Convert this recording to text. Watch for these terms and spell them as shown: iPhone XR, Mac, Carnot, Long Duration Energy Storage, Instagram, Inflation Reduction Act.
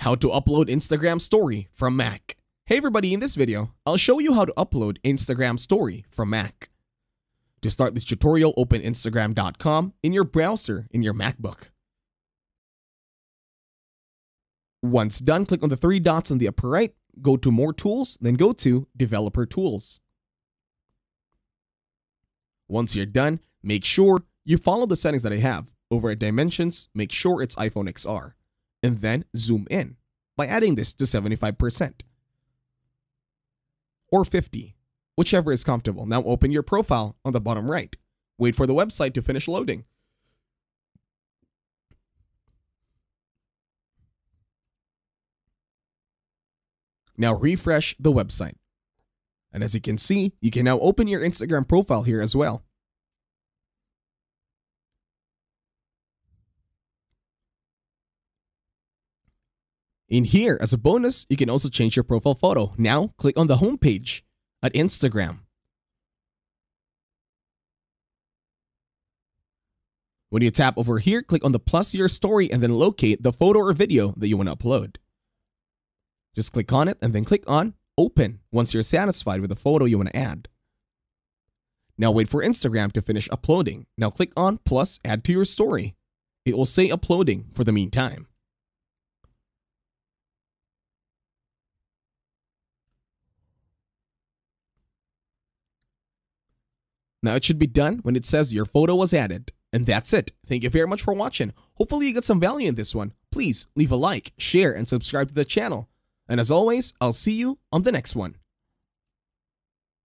How to upload Instagram story from Mac. Hey everybody, in this video, I'll show you how to upload Instagram story from Mac. To start this tutorial, open Instagram.com in your browser in your MacBook. Once done, click on the three dots on the upper right, go to More Tools, then go to Developer Tools. Once you're done, make sure you follow the settings that I have. Over at Dimensions, make sure it's iPhone XR. And then zoom in by adding this to 75% or 50, whichever is comfortable. Now open your profile on the bottom right. Wait for the website to finish loading. Now refresh the website. And as you can see, you can now open your Instagram profile here as well. In here, as a bonus, you can also change your profile photo. Now, click on the home page at Instagram. When you tap over here, click on the plus your story and then locate the photo or video that you want to upload. Just click on it and then click on open once you're satisfied with the photo you want to add. Now wait for Instagram to finish uploading. Now click on plus add to your story. It will say uploading for the meantime. Now it should be done when it says your photo was added. And that's it. Thank you very much for watching. Hopefully you got some value in this one. Please leave a like, share, and subscribe to the channel. And as always, I'll see you on the next one.